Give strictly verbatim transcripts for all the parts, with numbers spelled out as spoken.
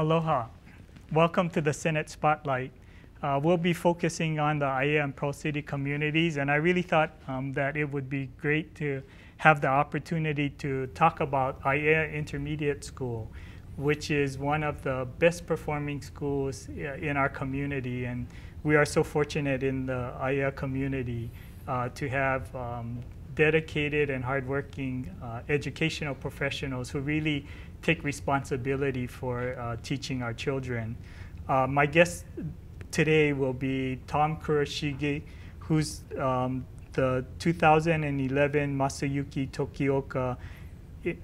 Aloha. Welcome to the Senate Spotlight. Uh, we'll be focusing on the Aiea and Pearl City communities, and I really thought um, that it would be great to have the opportunity to talk about Aiea Intermediate School, which is one of the best performing schools in our community, and we are so fortunate in the Aiea community uh, to have um, dedicated and hardworking uh, educational professionals who really take responsibility for uh, teaching our children. Uh, my guest today will be Tom Kurashige, who's um, the two thousand eleven Masayuki Tokioka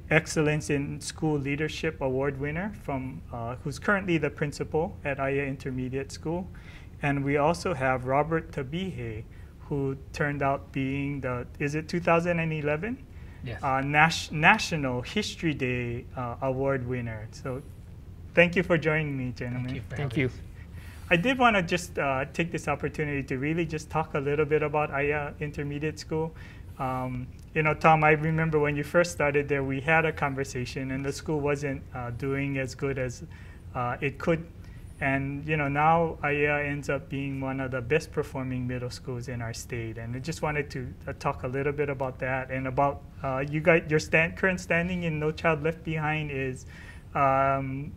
Excellence in School Leadership Award winner, from, uh, who's currently the principal at Aiea Intermediate School. And we also have Robert Tabije, who turned out being the, is it two thousand eleven? Yes. Uh, Nas National History Day uh, Award winner. So thank you for joining me, gentlemen. Thank you. Thank you. I did want to just uh, take this opportunity to really just talk a little bit about Aiea Intermediate School. Um, you know, Tom, I remember when you first started there, we had a conversation, and the school wasn't uh, doing as good as uh, it could. And you know, now Aiea ends up being one of the best performing middle schools in our state. And I just wanted to uh, talk a little bit about that, and about uh, you got your stand, current standing in No Child Left Behind is um,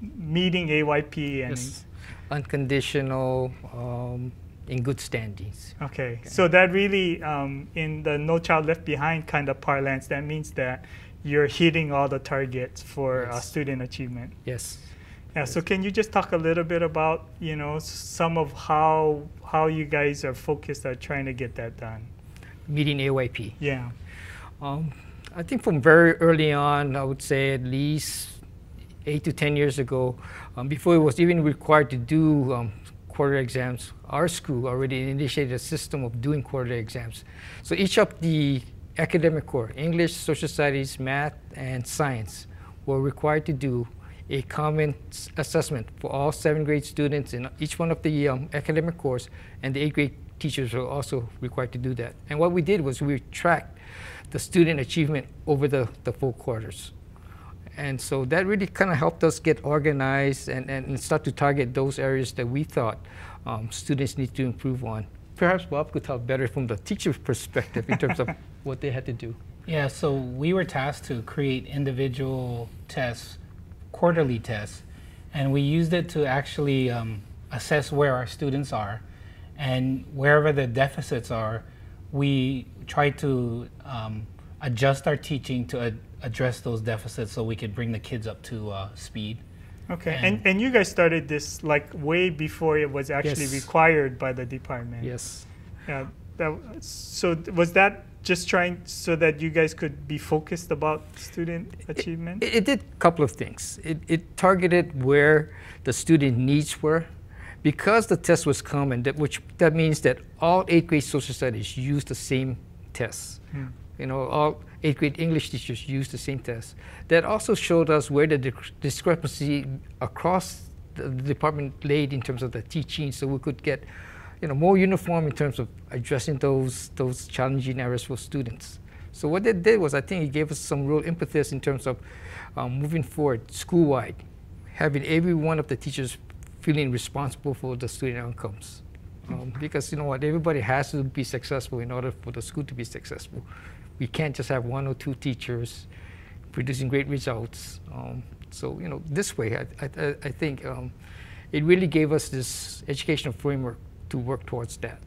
meeting A Y P and. Yes. Unconditional, um, in good standings. Okay. Okay, so that really, um, in the No Child Left Behind kind of parlance, that means that you're hitting all the targets for yes. uh, student achievement. Yes. Yeah. Yes. So can you just talk a little bit about, you know, some of how how you guys are focused on trying to get that done? Meeting A Y P. Yeah. Um, I think from very early on, I would say at least eight to ten years ago, um, before it was even required to do um, quarter exams, our school already initiated a system of doing quarter exams. So each of the academic core, English, social studies, math, and science, were required to do a common assessment for all seventh grade students in each one of the um, academic cores, and the eighth grade teachers were also required to do that. And what we did was we tracked the student achievement over the, the full quarters. And so that really kind of helped us get organized and, and, and start to target those areas that we thought um, students need to improve on. Perhaps Bob could talk better from the teacher's perspective in terms of what they had to do. Yeah, so we were tasked to create individual tests, quarterly tests, and we used it to actually um, assess where our students are, and wherever the deficits are, we tried to um, adjust our teaching to a address those deficits so we could bring the kids up to uh, speed. Okay, and, and and you guys started this like way before it was actually yes. required by the department. Yes. Yeah. That, so was that just trying so that you guys could be focused about student achievement? It, it did a couple of things. It, it targeted where the student needs were. Because the test was common, that, which, that means that all eighth grade social studies used the same tests. Hmm. You know, all eighth grade English teachers used the same test. That also showed us where the di discrepancy across the department laid in terms of the teaching, so we could get, you know, more uniform in terms of addressing those those challenging areas for students. So what that did was, I think it gave us some real impetus in terms of um, moving forward school-wide, having every one of the teachers feeling responsible for the student outcomes. Um, because you know what, everybody has to be successful in order for the school to be successful. We can't just have one or two teachers producing great results. Um, so, you know, this way, I, I, I think um, it really gave us this educational framework to work towards that.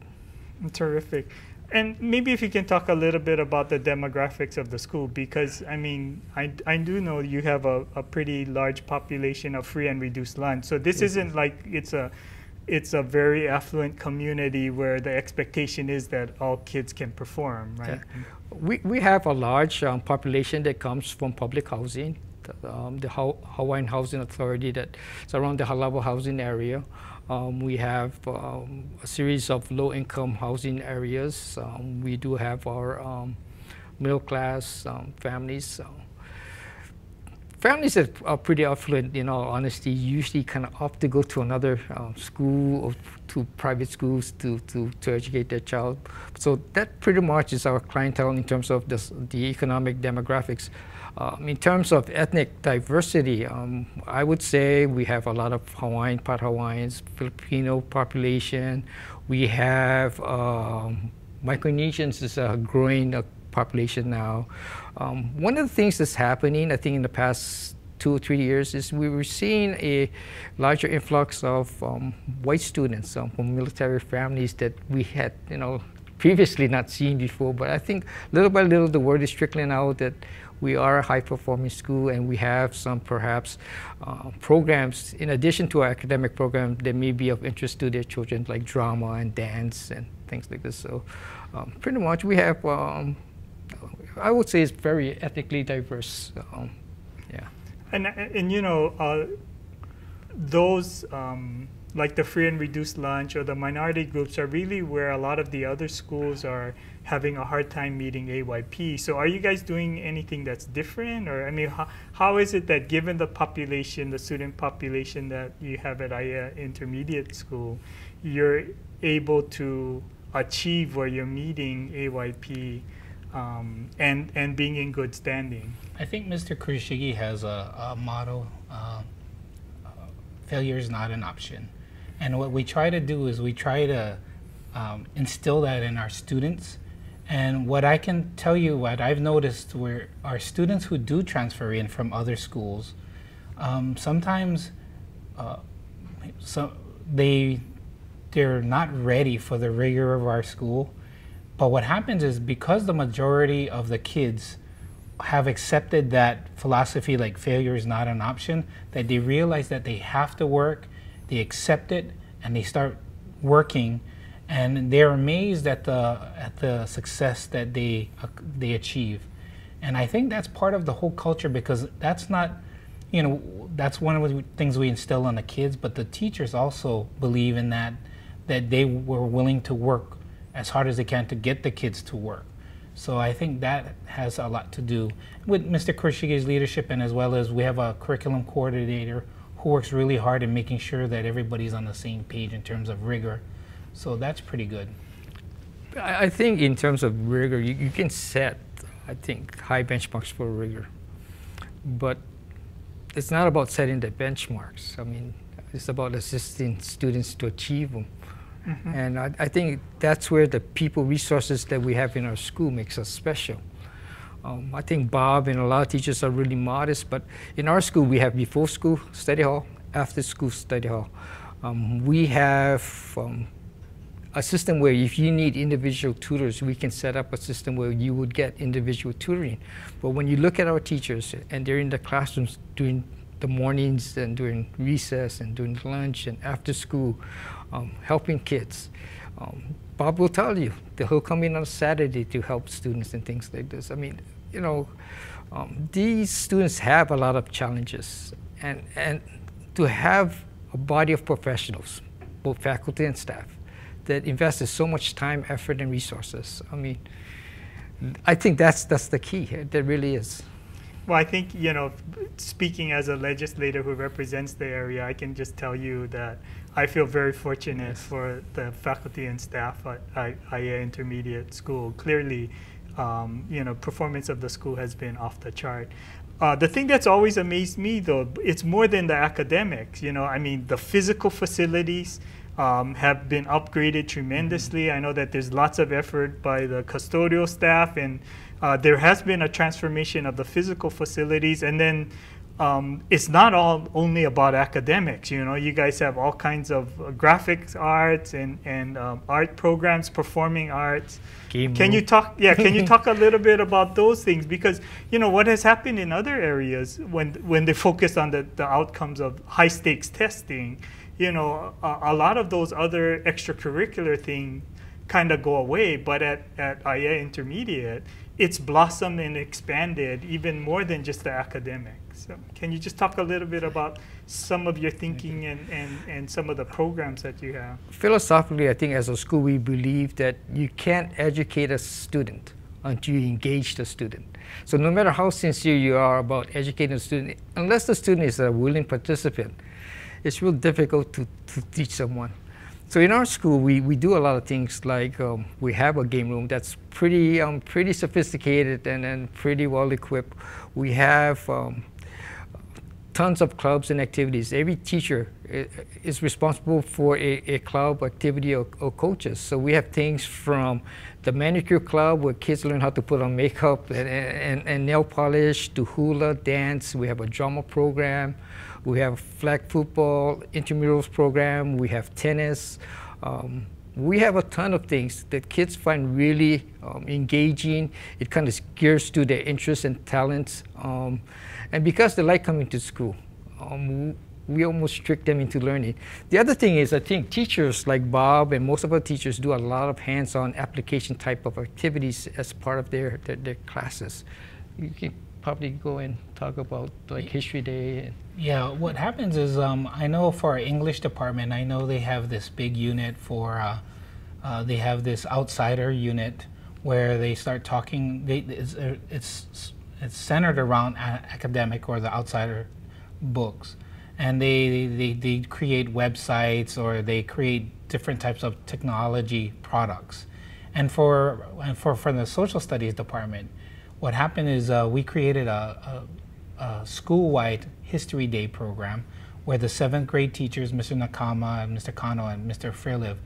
Terrific. And maybe if you can talk a little bit about the demographics of the school, because, I mean, I, I do know you have a, a pretty large population of free and reduced lunch. So this mm-hmm. isn't like it's a, it's a very affluent community where the expectation is that all kids can perform, right? Yeah. We, we have a large um, population that comes from public housing, the, um, the Ho Hawaiian Housing Authority that's around the Halawa housing area. Um, we have um, a series of low-income housing areas. Um, we do have our um, middle-class um, families. So. Families that are pretty affluent, in all honesty, usually kind of opt to go to another um, school or to private schools to, to, to educate their child. So that pretty much is our clientele in terms of this, the economic demographics. Um, in terms of ethnic diversity, um, I would say we have a lot of Hawaiian, part Hawaiians, Filipino population. We have um, Micronesians is a growing uh, population now. Um, one of the things that's happening, I think, in the past two or three years is we were seeing a larger influx of um, white students um, from military families that we had, you know, previously not seen before. But I think little by little the word is trickling out that we are a high-performing school, and we have some perhaps uh, programs in addition to our academic program that may be of interest to their children, like drama and dance and things like this. So um, pretty much we have, um, I would say, it's very ethnically diverse. Um, yeah. And, and you know, uh, those um, like the free and reduced lunch or the minority groups are really where a lot of the other schools are having a hard time meeting A Y P. So are you guys doing anything that's different? Or I mean, how, how is it that given the population, the student population that you have at Aiea Intermediate School, you're able to achieve where you're meeting A Y P um, and, and being in good standing? I think Mister Kurashige has a, a motto, uh, failure is not an option. And what we try to do is we try to um, instill that in our students. And what I can tell you, what I've noticed, where our students who do transfer in from other schools, um, sometimes uh, so they, they're not ready for the rigor of our school. But what happens is because the majority of the kids have accepted that philosophy, like failure is not an option, that they realize that they have to work, they accept it, and they start working, and they're amazed at the at the success that they uh, they achieve. And I think that's part of the whole culture, because that's not, you know, that's one of the things we instill on the kids, but the teachers also believe in that, that they were willing to work as hard as they can to get the kids to work. So I think that has a lot to do with Mister Kurashige's leadership, and as well as we have a curriculum coordinator who works really hard in making sure that everybody's on the same page in terms of rigor. So that's pretty good. I think in terms of rigor, you, you can set, I think, high benchmarks for rigor. But it's not about setting the benchmarks. I mean, it's about assisting students to achieve them. Mm-hmm. And I, I think that's where the people resources that we have in our school makes us special. Um, I think Bob and a lot of teachers are really modest, but in our school we have before school study hall, after school study hall. Um, we have um, a system where if you need individual tutors, we can set up a system where you would get individual tutoring. But when you look at our teachers and they're in the classrooms doing the mornings and during recess and during lunch and after school, um, helping kids. Um, Bob will tell you that he'll come in on Saturday to help students and things like this. I mean, you know, um, these students have a lot of challenges, and, and to have a body of professionals, both faculty and staff, that invested so much time, effort, and resources. I mean, I think that's, that's the key here. There really is. Well, I think, you know, speaking as a legislator who represents the area, I can just tell you that I feel very fortunate yes. for the faculty and staff at Aiea Intermediate School. Clearly, um, you know, performance of the school has been off the chart. Uh, the thing that's always amazed me, though, it's more than the academics. You know, I mean, the physical facilities Um, have been upgraded tremendously. I know that there's lots of effort by the custodial staff, and uh, there has been a transformation of the physical facilities. And then um, it's not all only about academics. You know, you guys have all kinds of uh, graphics arts and and um, art programs, performing arts. Game can you talk? Yeah, can you talk a little bit about those things? Because you know what has happened in other areas when when they focus on the, the outcomes of high stakes testing. You know, a, a lot of those other extracurricular things kind of go away, but at, at Aiea Intermediate, it's blossomed and expanded even more than just the academics. So can you just talk a little bit about some of your thinking and, and, and some of the programs that you have? Philosophically, I think as a school, we believe that you can't educate a student until you engage the student. So no matter how sincere you are about educating a student, unless the student is a willing participant, it's real difficult to, to teach someone. So in our school, we, we do a lot of things like um, we have a game room that's pretty um, pretty sophisticated and, and pretty well equipped. We have um, tons of clubs and activities. Every teacher is responsible for a, a club activity or, or coaches. So we have things from the manicure club where kids learn how to put on makeup and, and, and nail polish to hula, dance. We have a drama program. We have flag football, intramurals program. We have tennis. Um, we have a ton of things that kids find really um, engaging. It kind of gears to their interests and talents. Um, and because they like coming to school, um, we almost trick them into learning. The other thing is, I think teachers like Bob and most of our teachers do a lot of hands-on application type of activities as part of their, their, their classes. You can probably go and talk about like History Day. And yeah, what happens is, um, I know for our English department, I know they have this big unit for, uh, uh, they have this outsider unit where they start talking, they, it's, it's, it's centered around academic or the outsider books. And they, they, they create websites or they create different types of technology products. And for, and for, for the social studies department, what happened is uh, we created a, a, a school-wide History Day program where the seventh grade teachers, Mister Nakama, Mister Kano, and Mister Frelive,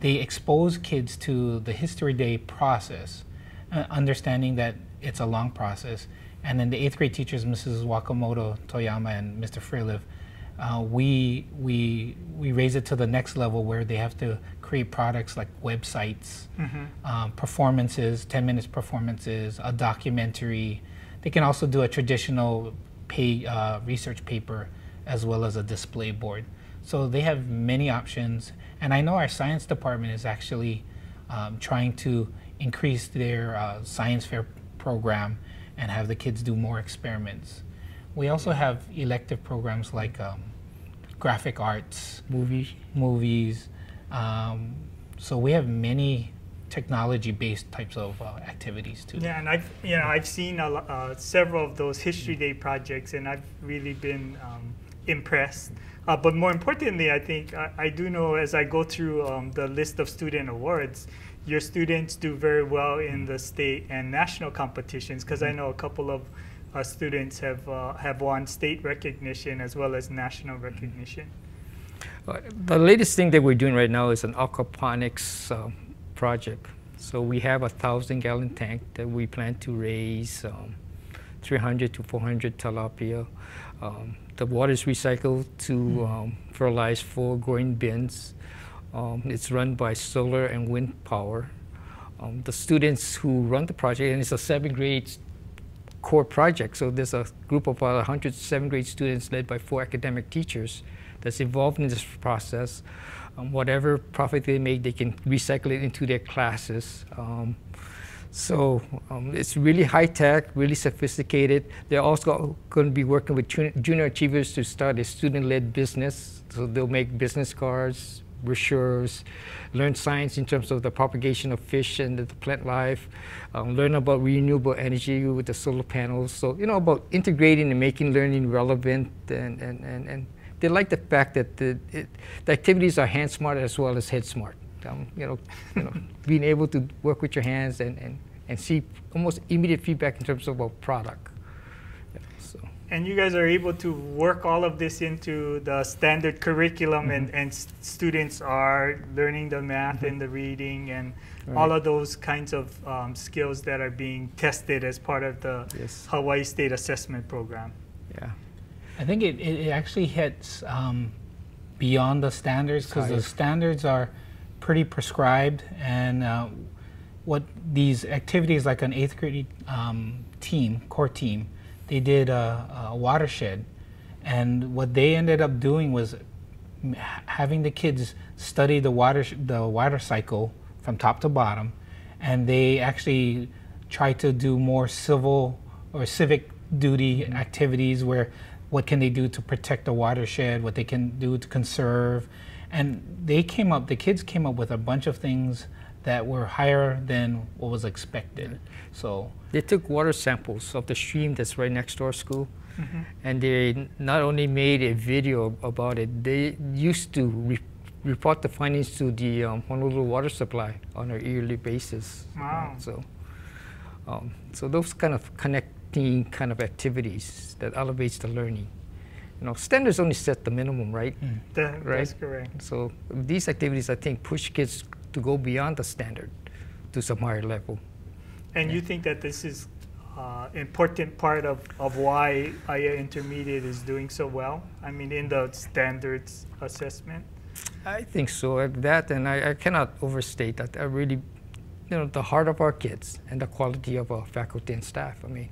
they expose kids to the History Day process, uh, understanding that it's a long process. And then the eighth grade teachers, Missus Wakamoto Toyama and Mister Frelive, Uh, we, we, we raise it to the next level where they have to create products like websites, mm-hmm. um, performances, ten minutes performances, a documentary. They can also do a traditional pay, uh, research paper as well as a display board. So they have many options. And I know our science department is actually um, trying to increase their uh, science fair program and have the kids do more experiments. We also have elective programs like um, graphic arts, Movie. movies. Um, so we have many technology-based types of uh, activities too. Yeah, and I've you know I've seen a, uh, several of those History Day projects, and I've really been um, impressed. Uh, but more importantly, I think I, I do know as I go through um, the list of student awards, your students do very well in the state and national competitions, because I know a couple of our students have, uh, have won state recognition as well as national recognition. Uh, the latest thing that we're doing right now is an aquaponics uh, project. So we have a thousand gallon tank that we plan to raise um, three hundred to four hundred tilapia. Um, the water is recycled to um, fertilize for growing bins. Um, it's run by solar and wind power. Um, the students who run the project, and it's a seventh grade core project, so there's a group of about one hundred seventh grade students led by four academic teachers that's involved in this process. Um, whatever profit they make, they can recycle it into their classes. Um, so um, it's really high-tech, really sophisticated. They're also going to be working with junior achievers to start a student-led business, so they'll make business cards, brochures, learn science in terms of the propagation of fish and the plant life, um, learn about renewable energy with the solar panels. So, you know, about integrating and making learning relevant, and, and, and, and they like the fact that the, it, the activities are hand smart as well as head smart. Um, you know, you know being able to work with your hands and, and, and see almost immediate feedback in terms of a product. And you guys are able to work all of this into the standard curriculum, mm-hmm. and, and students are learning the math, mm-hmm. and the reading and right. all of those kinds of um, skills that are being tested as part of the yes. Hawaii State Assessment Program. Yeah, I think it, it actually hits um, beyond the standards, because the standards are pretty prescribed, and uh, what these activities like an eighth grade um, team, core team, they did a, a watershed, and what they ended up doing was having the kids study the water the water cycle from top to bottom, and they actually tried to do more civil or civic duty activities where what can they do to protect the watershed, what they can do to conserve, and they came up, the kids came up with a bunch of things that were higher than what was expected. So they took water samples of the stream that's right next to our school, mm-hmm. and they not only made a video about it, they used to re report the findings to the um, Honolulu Water Supply on a yearly basis. Wow. Right? So, um, so those kind of connecting kind of activities that elevates the learning. You know, standards only set the minimum, right? Mm. That, right? That's correct. So these activities, I think, push kids to go beyond the standard to some higher level. And yeah. you think that this is uh, important part of, of why Aiea Intermediate is doing so well? I mean, in the standards assessment? I think so. That, and I, I cannot overstate that. I really, you know, the heart of our kids and the quality of our faculty and staff. I mean,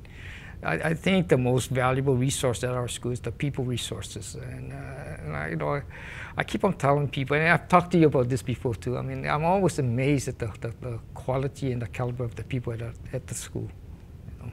I, I think the most valuable resource at our school is the people resources, and, uh, and I, you know, I, I keep on telling people, and I've talked to you about this before too. I mean, I'm always amazed at the, the, the quality and the caliber of the people at, at the school. You know?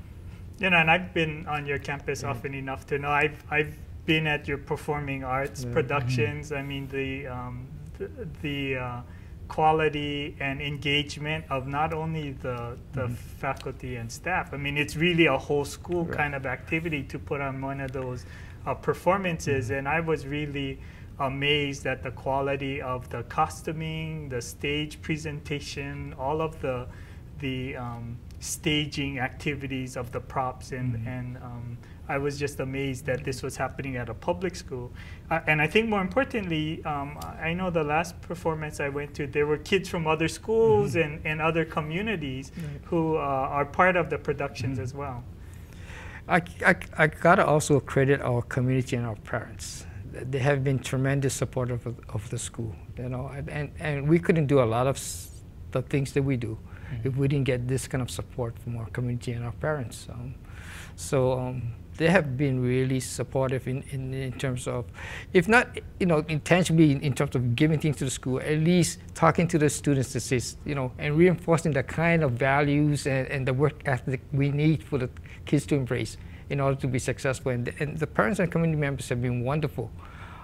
You know, and I've been on your campus yeah. often enough to know. I've I've been at your performing arts yeah. productions. Mm-hmm. I mean, the um, the, the uh, quality and engagement of not only the, the mm-hmm. faculty and staff. I mean, it's really a whole school right. kind of activity to put on one of those uh, performances. Mm-hmm. And I was really amazed at the quality of the costuming, the stage presentation, all of the, the um, staging activities of the props. And, mm-hmm. and um, I was just amazed that this was happening at a public school. Uh, and I think more importantly, um, I know the last performance I went to, there were kids from other schools mm-hmm. and, and other communities right. who uh, are part of the productions mm-hmm. as well. I, I, I gotta also credit our community and our parents. They have been tremendous supportive of, of the school. You know, and, and we couldn't do a lot of s the things that we do mm-hmm. if we didn't get this kind of support from our community and our parents. Um, so. Um, They have been really supportive in, in, in terms of, if not, you know, intentionally in, in terms of giving things to the school, at least talking to the students to say, you know, and reinforcing the kind of values and, and the work ethic we need for the kids to embrace in order to be successful. And, and the parents and community members have been wonderful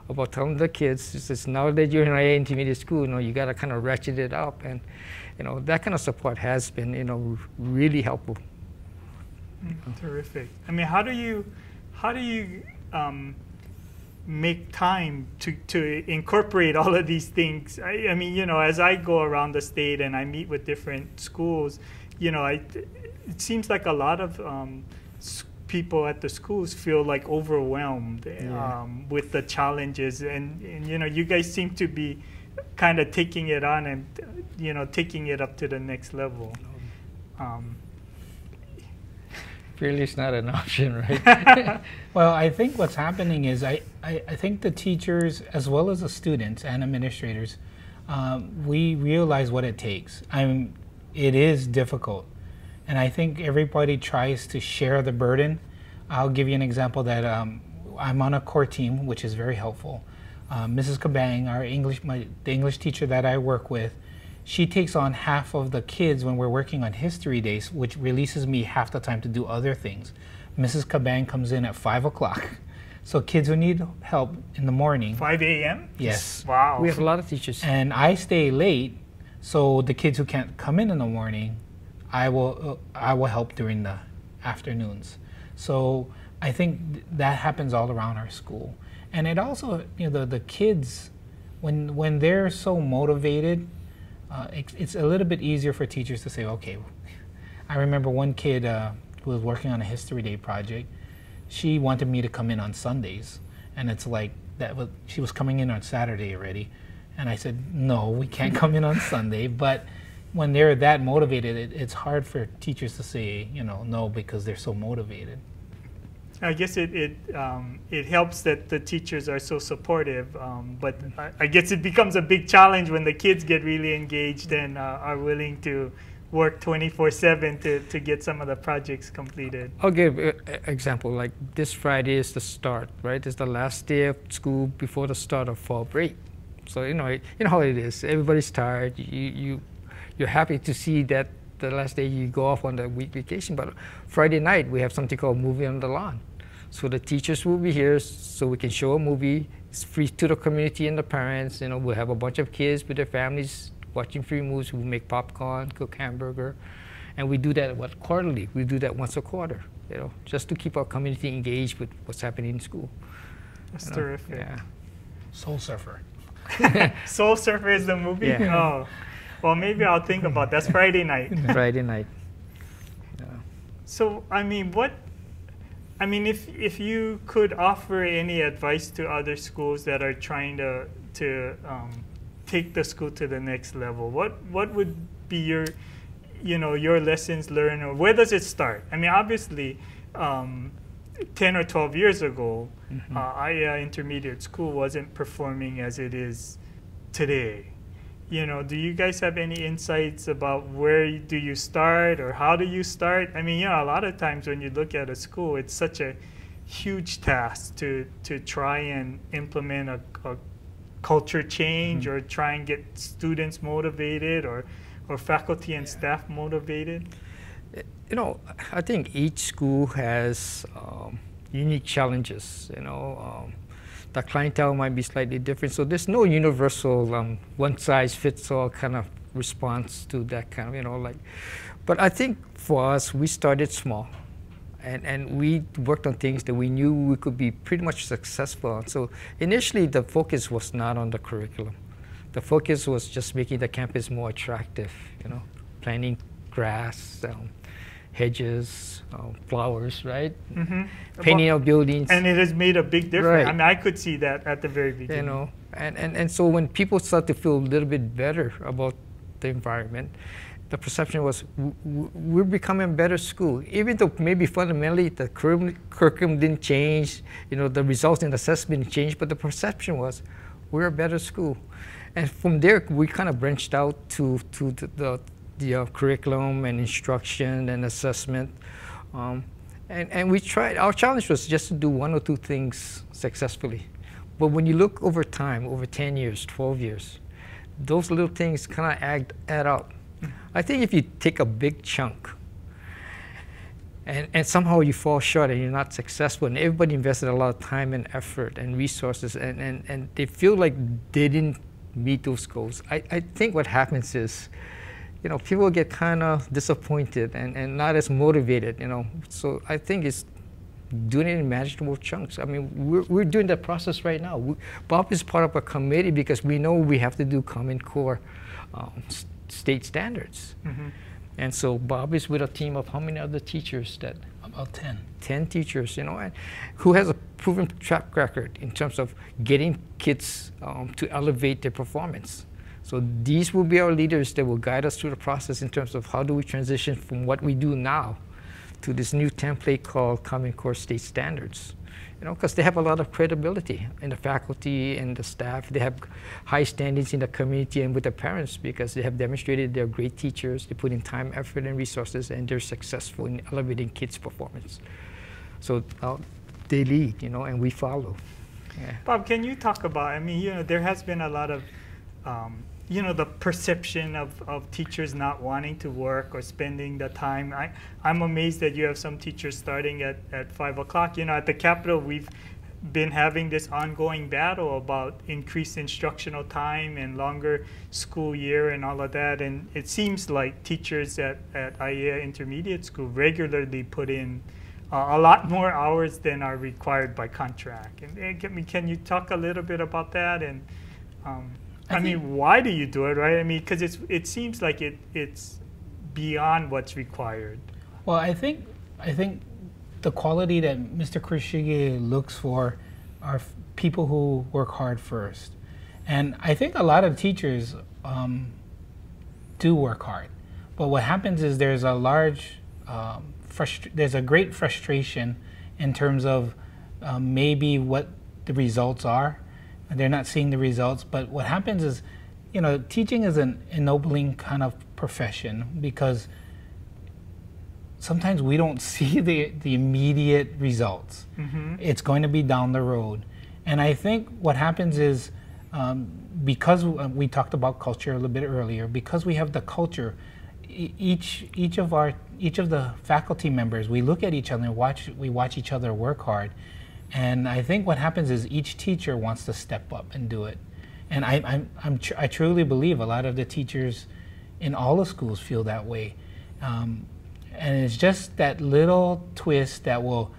about telling the kids, it's just, now that you're in Aiea Intermediate School, you know, you got to kind of ratchet it up. And, you know, that kind of support has been, you know, really helpful. Mm, terrific. I mean, how do you, how do you um, make time to, to incorporate all of these things? I, I mean, you know, as I go around the state and I meet with different schools, you know, I, it seems like a lot of um, people at the schools feel like overwhelmed yeah. um, with the challenges. And, and, you know, you guys seem to be kind of taking it on and, you know, taking it up to the next level. Um, Really, it's not an option, right? Well, I think what's happening is I, I, I think the teachers, as well as the students and administrators, um, we realize what it takes. I'm, it is difficult. And I think everybody tries to share the burden. I'll give you an example that um, I'm on a core team, which is very helpful. Uh, Missus Kabang, our English, my, the English teacher that I work with, she takes on half of the kids when we're working on history days, which releases me half the time to do other things. Missus Kabang comes in at five o'clock. So kids who need help in the morning. five A M? Yes. Wow. We have a lot of teachers. And I stay late, so the kids who can't come in in the morning, I will, uh, I will help during the afternoons. So I think th that happens all around our school. And it also, you know, the, the kids, when, when they're so motivated, Uh, it, it's a little bit easier for teachers to say, okay, I remember one kid uh, who was working on a History Day project. She wanted me to come in on Sundays, and it's like that was, she was coming in on Saturday already, and I said, no, we can't come in on Sunday. But when they're that motivated, it, it's hard for teachers to say, you know, no, because they're so motivated. I guess it it, um, it helps that the teachers are so supportive, um, but I, I guess it becomes a big challenge when the kids get really engaged and uh, are willing to work twenty-four seven to, to get some of the projects completed. I'll give an example. Like this Friday is the start, right? It's the last day of school before the start of fall break. So, you know, it, you know how it is. Everybody's tired. You, you, you're happy to see that the last day you go off on the week vacation, but Friday night we have something called Movie on the Lawn. So the teachers will be here so we can show a movie. It's free to the community and the parents. You know, we'll have a bunch of kids with their families watching free movies. We'll make popcorn, cook hamburger. And we do that what, quarterly. We do that once a quarter, you know, just to keep our community engaged with what's happening in school. That's you know? Terrific. Yeah. Soul Surfer. Soul Surfer is the movie? Yeah. Oh. Well, maybe I'll think about that. That's Friday night. Friday night. Yeah. So, I mean, what, I mean, if, if you could offer any advice to other schools that are trying to, to um, take the school to the next level, what, what would be your, you know, your lessons learned, or where does it start? I mean, obviously, um, ten or twelve years ago, mm-hmm. uh, Aiea Intermediate School wasn't performing as it is today. You know, do you guys have any insights about where do you start or how do you start? I mean, you know, a lot of times when you look at a school, it's such a huge task to, to try and implement a, a culture change, mm-hmm. or try and get students motivated, or, or faculty and yeah. staff motivated. You know, I think each school has um, unique challenges, you know. Um, the clientele might be slightly different, so there's no universal um, one-size-fits-all kind of response to that kind of, you know, like. But I think for us, we started small, and, and we worked on things that we knew we could be pretty much successful on. So initially, the focus was not on the curriculum. The focus was just making the campus more attractive, you know, planting grass, um, hedges, um, flowers, right? Mm-hmm. Painting well, out buildings. And it has made a big difference. Right. I mean, I could see that at the very beginning. You know, and, and, and so when people start to feel a little bit better about the environment, the perception was w w we're becoming a better school. Even though maybe fundamentally the curriculum, curriculum didn't change, you know, the results in assessment changed, but the perception was we're a better school. And from there, we kind of branched out to, to the, the The uh, curriculum and instruction and assessment, um, and and we tried. Our challenge was just to do one or two things successfully, but when you look over time, over ten years, twelve years, those little things kind of add add up. I think if you take a big chunk, and and somehow you fall short and you're not successful, and everybody invested a lot of time and effort and resources, and and and they feel like they didn't meet those goals. I I think what happens is, you know, people get kind of disappointed and, and not as motivated, you know. So I think it's doing it in manageable chunks. I mean, we're, we're doing that process right now. We, Bob is part of a committee because we know we have to do Common Core um, State Standards. Mm-hmm. And so Bob is with a team of how many other teachers that? About ten. ten teachers, you know, and who has a proven track record in terms of getting kids um, to elevate their performance. So these will be our leaders that will guide us through the process in terms of how do we transition from what we do now to this new template called Common Core State Standards. You know, because they have a lot of credibility in the faculty and the staff. They have high standings in the community and with the parents because they have demonstrated they're great teachers. They put in time, effort, and resources, and they're successful in elevating kids' performance. So uh, they lead, you know, and we follow. Yeah. Bob, can you talk about, I mean, you know, there has been a lot of um, you know, the perception of, of teachers not wanting to work or spending the time. I, I'm amazed that you have some teachers starting at, at five o'clock. You know, at the Capitol, we've been having this ongoing battle about increased instructional time and longer school year and all of that. And it seems like teachers at, at Aiea Intermediate School regularly put in uh, a lot more hours than are required by contract. And, and can, can you talk a little bit about that? And um, I, I mean, why do you do it, right? I mean, because it's it seems like it it's beyond what's required. Well, I think I think the quality that Mister Kurashige looks for are people who work hard first, and I think a lot of teachers um, do work hard. But what happens is there's a large um, there's a great frustration in terms of um, maybe what the results are. They're not seeing the results, but what happens is, you know, teaching is an ennobling kind of profession because sometimes we don't see the, the immediate results. Mm-hmm. It's going to be down the road. And I think what happens is, um, because we talked about culture a little bit earlier, because we have the culture, each, each, of, our, each of the faculty members, we look at each other and watch, we watch each other work hard. And I think what happens is each teacher wants to step up and do it. And I, I'm, I'm tr I truly believe a lot of the teachers in all the schools feel that way. Um, and it's just that little twist that will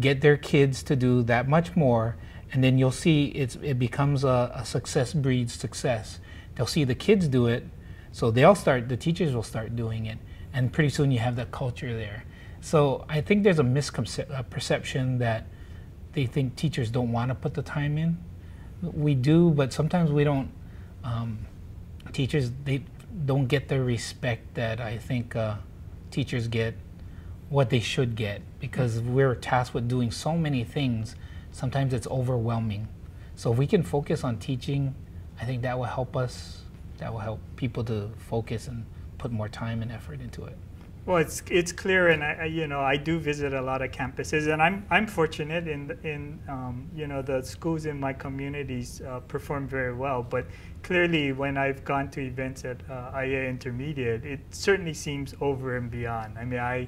get their kids to do that much more. And then you'll see it's, it becomes a, a success breeds success. They'll see the kids do it, so they'll start, the teachers will start doing it. And pretty soon you have that culture there. So I think there's a misperception that they think teachers don't want to put the time in. We do, but sometimes we don't, um, teachers, they don't get the respect that I think uh, teachers get, what they should get, because we're tasked with doing so many things. Sometimes it's overwhelming. So if we can focus on teaching, I think that will help us, that will help people to focus and put more time and effort into it. Well, it's it's clear, and I, you know, I do visit a lot of campuses, and I'm I'm fortunate in in um, you know, the schools in my communities uh, perform very well. But clearly, when I've gone to events at uh, Aiea Intermediate, it certainly seems over and beyond. I mean, I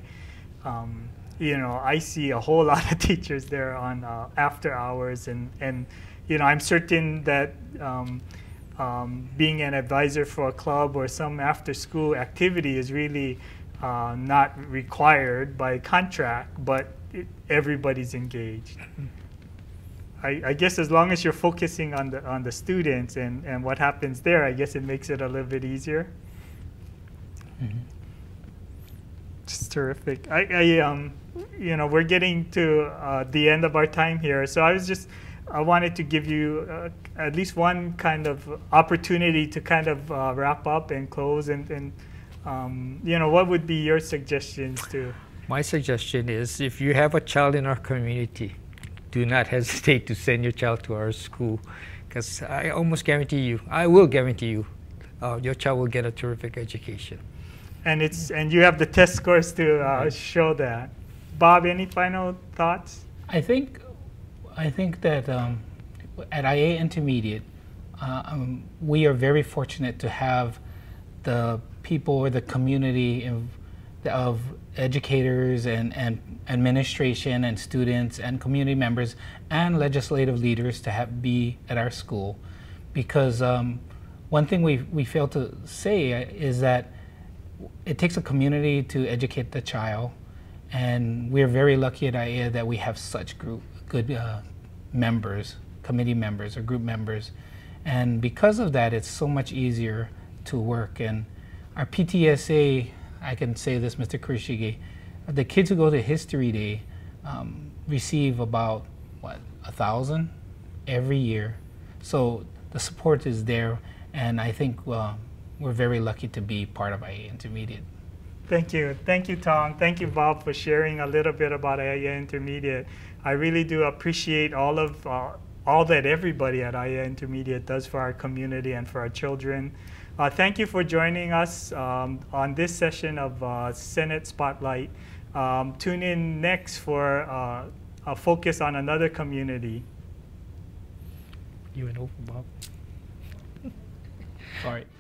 um, you know, I see a whole lot of teachers there on uh, after hours, and and you know, I'm certain that. Um, Um, being an advisor for a club or some after-school activity is really uh, not required by contract, but it, everybody's engaged. I, I guess as long as you're focusing on the on the students and, and what happens there, I guess it makes it a little bit easier. Mm-hmm. It's terrific. I, I um you know, we're getting to uh, the end of our time here, so I was just. I wanted to give you uh, at least one kind of opportunity to kind of uh, wrap up and close, and, and um, you know, what would be your suggestions to? My suggestion is, if you have a child in our community, do not hesitate to send your child to our school, because I almost guarantee you, I will guarantee you, uh, your child will get a terrific education. And it's, and you have the test scores to uh, show that. Bob, any final thoughts? I think. I think that um, at Aiea Intermediate, uh, um, we are very fortunate to have the people or the community of, of educators and, and administration and students and community members and legislative leaders to have be at our school. Because um, one thing we, we fail to say is that it takes a community to educate the child, and we're very lucky at Aiea that we have such groups. Good uh, members, committee members or group members, and because of that it's so much easier to work. And our P T S A, I can say this, Mister Kurashige, the kids who go to History Day um, receive about, what, a thousand every year. So the support is there, and I think uh, we're very lucky to be part of Aiea Intermediate. Thank you. Thank you, Tom. Thank you, Bob, for sharing a little bit about Aiea Intermediate. I really do appreciate all of uh, all that everybody at Aiea Intermediate does for our community and for our children. Uh, thank you for joining us um, on this session of uh, Senate Spotlight. Um, tune in next for uh, a focus on another community. You and over, Bob. All right.